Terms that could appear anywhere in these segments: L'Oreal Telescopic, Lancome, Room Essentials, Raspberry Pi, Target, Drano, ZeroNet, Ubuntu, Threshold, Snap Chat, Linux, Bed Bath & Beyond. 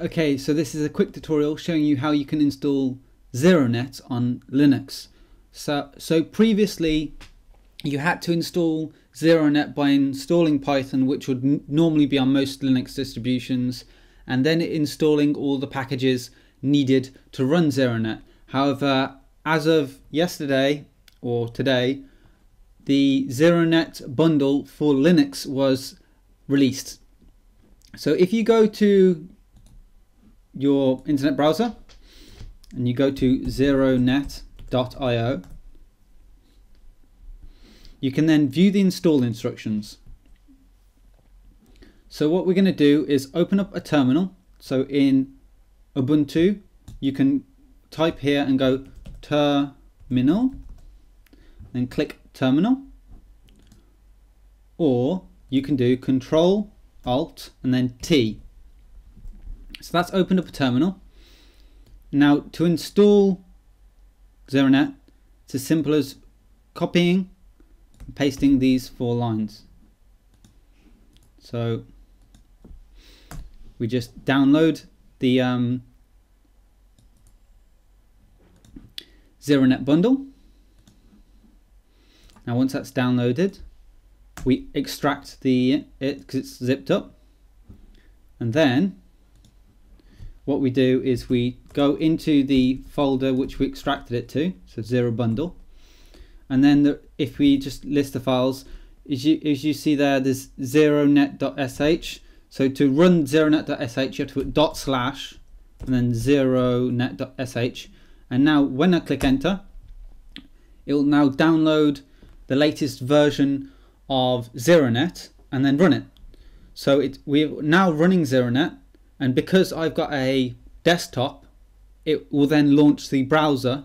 Okay, so this is a quick tutorial showing you how you can install ZeroNet on Linux. So previously you had to install ZeroNet by installing Python, which would normally be on most Linux distributions, and then installing all the packages needed to run ZeroNet. However, as of yesterday or today, the ZeroNet bundle for Linux was released. So if you go to your internet browser and you go to zeronet.io, you can then view the install instructions. So what we're going to do is open up a terminal. So in Ubuntu, you can type here and go terminal, then click terminal, or you can do Control, Alt, and then T. So that's opened up a terminal. Now to install ZeroNet, it's as simple as copying and pasting these four lines. So we just download the ZeroNet bundle. Now once that's downloaded, we extract it because it's zipped up, and then what we do is we go into the folder which we extracted it to, so zero bundle, and then if we just list the files, as you see there, there's zeronet.sh. So to run zeronet.sh, you have to put / and then zeronet.sh, and now when I click enter, it will now download the latest version of ZeroNet and then run it. So we're now running ZeroNet, and because I've got a desktop, it will then launch the browser.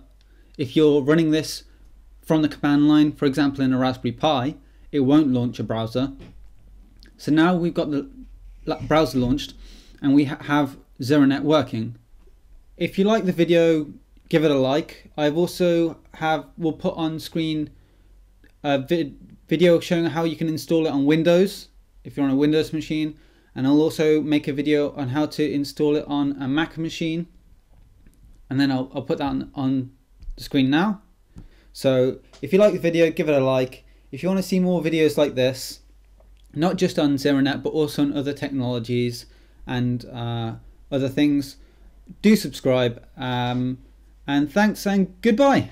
If you're running this from the command line, for example in a Raspberry Pi, it won't launch a browser. So now we've got the browser launched and we have ZeroNet working. If you like the video, give it a like. I've also will put on screen a video showing how you can install it on Windows if you're on a Windows machine, and I'll also make a video on how to install it on a Mac machine, and then I'll put that on the screen now. So if you like the video, give it a like. If you want to see more videos like this, not just on ZeroNet but also on other technologies and other things, do subscribe, and thanks and goodbye.